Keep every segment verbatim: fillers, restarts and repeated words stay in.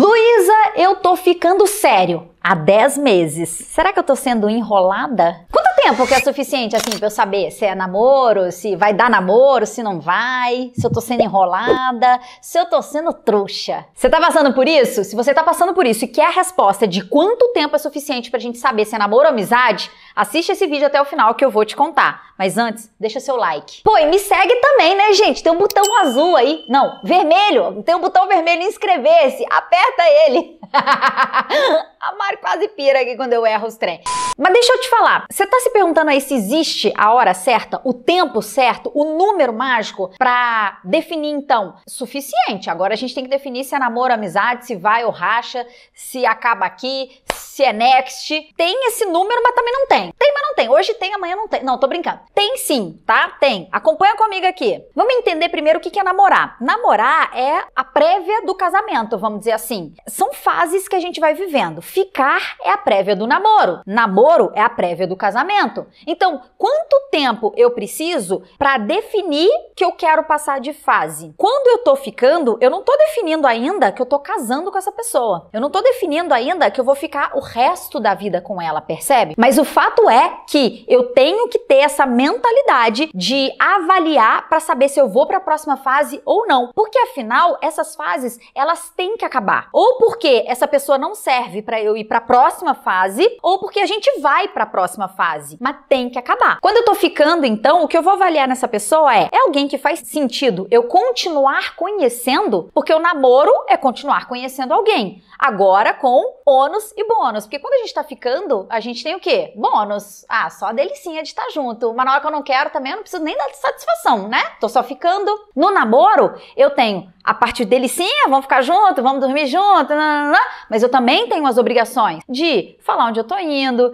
Luísa, eu tô ficando sério há dez meses. Será que eu tô sendo enrolada? Quanto tempo que é suficiente, assim, pra eu saber se é namoro, se vai dar namoro, se não vai, se eu tô sendo enrolada, se eu tô sendo trouxa? Você tá passando por isso? Se você tá passando por isso e quer a resposta de quanto tempo é suficiente pra gente saber se é namoro ou amizade, assiste esse vídeo até o final que eu vou te contar. Mas antes, deixa seu like. Pô, e me segue também, né, gente? Tem um botão azul aí. Não, vermelho. Tem um botão vermelho inscrever-se. Aperta ele. A Mari quase pira aqui quando eu erro os trem. Mas deixa eu te falar. Você tá se perguntando aí se existe a hora certa, o tempo certo, o número mágico pra definir, então, suficiente. Agora a gente tem que definir se é namoro, amizade, se vai ou racha, se acaba aqui, se é next. Tem esse número, mas também não tem. Tem, mas não tem. Hoje tem, amanhã não tem. Não, tô brincando. Tem sim, tá? Tem. Acompanha comigo aqui. Vamos entender primeiro o que é namorar. Namorar é a prévia do casamento, vamos dizer assim. São fases que a gente vai vivendo. Ficar é a prévia do namoro. Namoro é a prévia do casamento. Então, quanto tempo eu preciso para definir que eu quero passar de fase? Quando eu tô ficando, eu não tô definindo ainda que eu tô casando com essa pessoa. Eu não tô definindo ainda que eu vou ficar o resto da vida com ela, percebe? Mas o fato é que eu tenho que ter essa mentalidade de avaliar para saber se eu vou para a próxima fase ou não, porque afinal essas fases elas têm que acabar, ou porque essa pessoa não serve para eu ir para a próxima fase, ou porque a gente vai para a próxima fase, mas tem que acabar. Quando eu tô ficando, então o que eu vou avaliar nessa pessoa é é alguém que faz sentido eu continuar conhecendo, porque o namoro é continuar conhecendo alguém, agora com ônus e bônus, porque quando a gente tá ficando, a gente tem o quê? Bônus. Ah, só a delicinha de estar junto. Mas na hora que eu não quero também, eu não preciso nem dar satisfação, né? Tô só ficando. No namoro, eu tenho a parte delicinha, vamos ficar junto, vamos dormir junto, nananã, mas eu também tenho as obrigações de falar onde eu tô indo,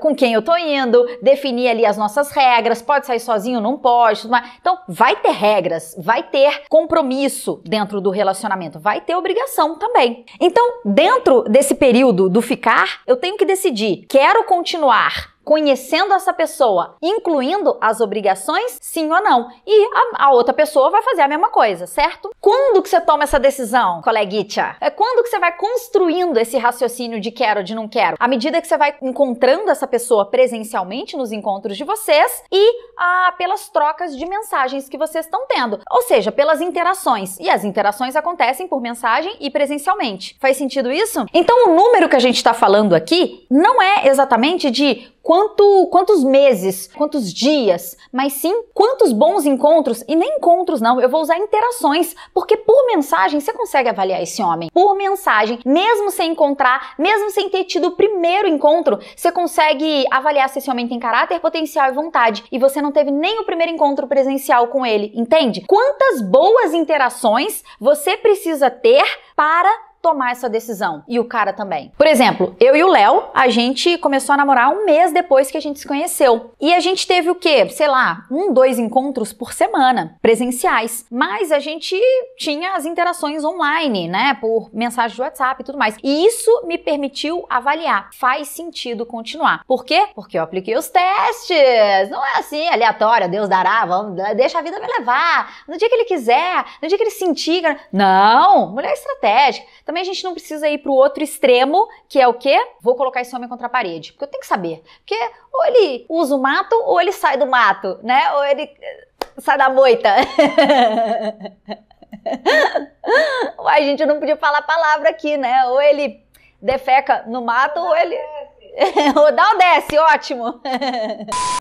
com quem eu tô indo, definir ali as nossas regras, pode sair sozinho, não pode, tudo mais. Então, vai ter regras, vai ter compromisso dentro do relacionamento, vai ter obrigação também. Então, dentro desse período do ficar, eu tenho que decidir, quero continuar conhecendo essa pessoa, incluindo as obrigações, sim ou não. E a, a outra pessoa vai fazer a mesma coisa, certo? Quando que você toma essa decisão, coleguita? É quando que você vai construindo esse raciocínio de quero, de não quero? À medida que você vai encontrando essa pessoa presencialmente nos encontros de vocês e ah, pelas trocas de mensagens que vocês estão tendo. Ou seja, pelas interações. E as interações acontecem por mensagem e presencialmente. Faz sentido isso? Então o número que a gente está falando aqui não é exatamente de Quanto, quantos meses, quantos dias, mas sim quantos bons encontros, e nem encontros não, eu vou usar interações, porque por mensagem você consegue avaliar esse homem. Por mensagem, mesmo sem encontrar, mesmo sem ter tido o primeiro encontro, você consegue avaliar se esse homem tem caráter, potencial e vontade, e você não teve nem o primeiro encontro presencial com ele, entende? Quantas boas interações você precisa ter para tomar essa decisão, e o cara também. Por exemplo, eu e o Léo, a gente começou a namorar um mês depois que a gente se conheceu. E a gente teve o quê? Sei lá, um, dois encontros por semana, presenciais. Mas a gente tinha as interações online, né? Por mensagem de WhatsApp e tudo mais. E isso me permitiu avaliar. Faz sentido continuar. Por quê? Porque eu apliquei os testes. Não é assim, aleatório, Deus dará, vamos, deixa a vida me levar. No dia que ele quiser, no dia que ele sentir. Não, mulher estratégica. Também a gente não precisa ir pro outro extremo, que é o quê? Vou colocar esse homem contra a parede. Porque eu tenho que saber. Porque ou ele usa o mato, ou ele sai do mato, né? Ou ele sai da moita. Uai, gente, eu não podia falar a palavra aqui, né? Ou ele defeca no mato, ou ele... Rodal desce, ótimo.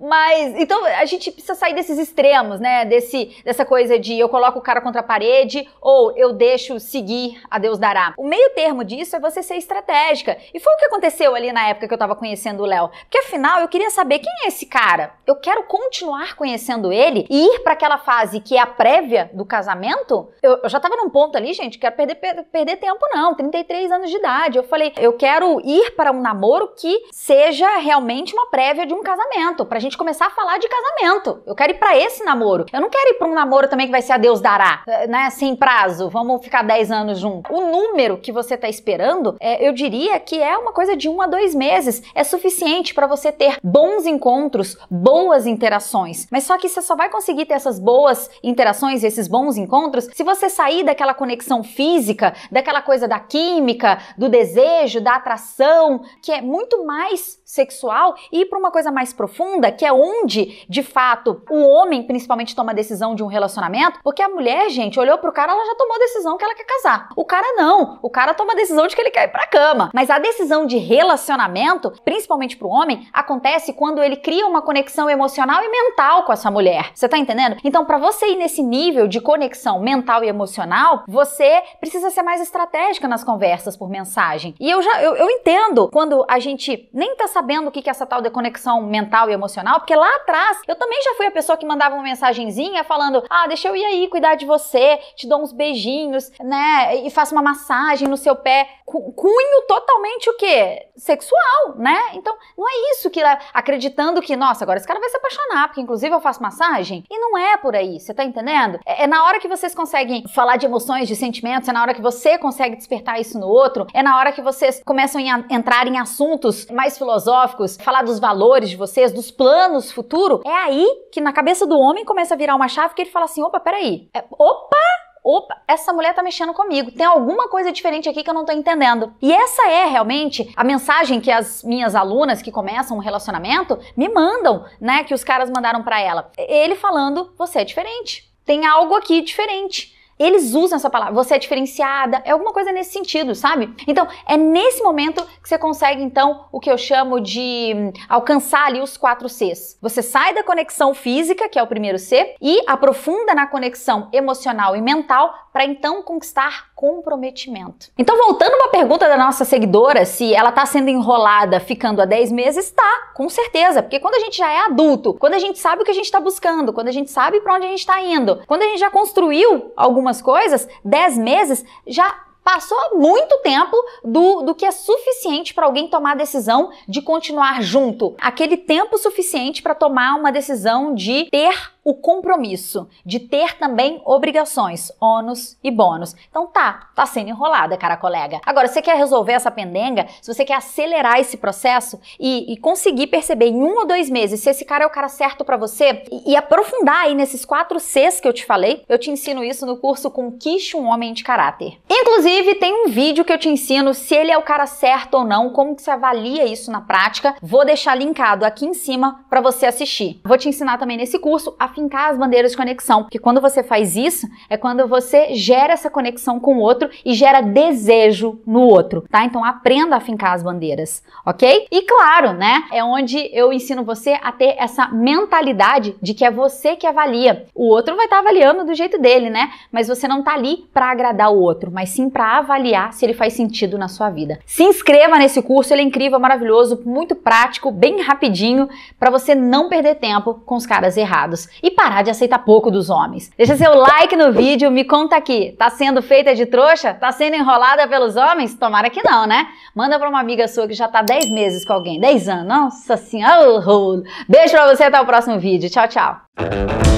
Mas, então, a gente precisa sair desses extremos, né? Desse, dessa coisa de eu coloco o cara contra a parede ou eu deixo seguir, a Deus dará. O meio termo disso é você ser estratégica. E foi o que aconteceu ali na época que eu tava conhecendo o Léo. Porque, afinal, eu queria saber quem é esse cara. Eu quero continuar conhecendo ele e ir pra aquela fase que é a prévia do casamento? Eu, eu já tava num ponto ali, gente, quero perder, perder tempo não. trinta e três anos de idade. Eu falei, eu quero ir para um namoro que seja realmente uma prévia de um casamento, pra gente começar a falar de casamento. Eu quero ir pra esse namoro. Eu não quero ir pra um namoro também que vai ser a Deus dará, né, sem prazo, vamos ficar dez anos juntos. O número que você tá esperando, é, eu diria que é uma coisa de um a dois meses, é suficiente pra você ter bons encontros, boas interações. Mas só que você só vai conseguir ter essas boas interações, esses bons encontros, se você sair daquela conexão física, daquela coisa da química, do desejo, da atração, que é muito mais sexual, e ir pra uma coisa mais profunda, que é onde, de fato, o homem principalmente toma a decisão de um relacionamento, porque a mulher, gente, olhou pro cara, ela já tomou a decisão que ela quer casar. O cara não, o cara toma a decisão de que ele quer ir pra cama. Mas a decisão de relacionamento, principalmente pro homem, acontece quando ele cria uma conexão emocional e mental com essa mulher. Você tá entendendo? Então, pra você ir nesse nível de conexão mental e emocional, você precisa ser mais estratégica nas conversas por mensagem. E eu já, eu, eu entendo quando a gente nem tá sabendo o que é essa tal de conexão mental e emocional, porque lá atrás, eu também já fui a pessoa que mandava uma mensagenzinha falando, ah, deixa eu ir aí cuidar de você, te dou uns beijinhos, né, e faço uma massagem no seu pé. Cunho totalmente o quê? Sexual, né? Então, não é isso que, acreditando que, nossa, agora esse cara vai se apaixonar, porque inclusive eu faço massagem. E não é por aí, você tá entendendo? É, é na hora que vocês conseguem falar de emoções, de sentimentos, é na hora que você consegue despertar isso no outro, é na hora que vocês começam a entrar em assuntos mais filosóficos, falar dos valores de vocês, dos planos futuro, é aí que na cabeça do homem começa a virar uma chave que ele fala assim, opa, peraí, é, opa, opa, essa mulher tá mexendo comigo, tem alguma coisa diferente aqui que eu não tô entendendo. E essa é realmente a mensagem que as minhas alunas que começam um relacionamento me mandam, né, que os caras mandaram pra ela. Ele falando, você é diferente, tem algo aqui diferente. Eles usam essa palavra, você é diferenciada, é alguma coisa nesse sentido, sabe? Então, é nesse momento que você consegue, então, o que eu chamo de alcançar ali os quatro Cs. Você sai da conexão física, que é o primeiro C, e aprofunda na conexão emocional e mental para, então, conquistar comprometimento. Então, voltando para a pergunta da nossa seguidora, se ela está sendo enrolada ficando há dez meses, tá, com certeza, porque quando a gente já é adulto, quando a gente sabe o que a gente está buscando, quando a gente sabe para onde a gente está indo, quando a gente já construiu alguma algumas coisas, dez meses já passou muito tempo do, do que é suficiente para alguém tomar a decisão de continuar junto. Aquele tempo suficiente para tomar uma decisão de ter o compromisso, de ter também obrigações, ônus e bônus. Então tá, tá sendo enrolada, cara colega. Agora, se você quer resolver essa pendenga, se você quer acelerar esse processo e, e conseguir perceber em um ou dois meses se esse cara é o cara certo para você e, e aprofundar aí nesses quatro Cs que eu te falei, eu te ensino isso no curso Conquiste um Homem de Caráter. Inclusive, Inclusive, tem um vídeo que eu te ensino se ele é o cara certo ou não, como que se avalia isso na prática. Vou deixar linkado aqui em cima para você assistir. Vou te ensinar também nesse curso a fincar as bandeiras de conexão, porque quando você faz isso, é quando você gera essa conexão com o outro e gera desejo no outro, tá? Então aprenda a fincar as bandeiras, ok? E claro, né, é onde eu ensino você a ter essa mentalidade de que é você que avalia. O outro vai estar avaliando do jeito dele, né? Mas você não tá ali para agradar o outro, mas sim para avaliar se ele faz sentido na sua vida. Se inscreva nesse curso, ele é incrível, maravilhoso, muito prático, bem rapidinho, para você não perder tempo com os caras errados e parar de aceitar pouco dos homens. Deixa seu like no vídeo, me conta aqui, tá sendo feita de trouxa? Tá sendo enrolada pelos homens? Tomara que não, né? Manda para uma amiga sua que já tá dez meses com alguém, dez anos, nossa senhora, oh, oh. Beijo para você, até o próximo vídeo, tchau, tchau.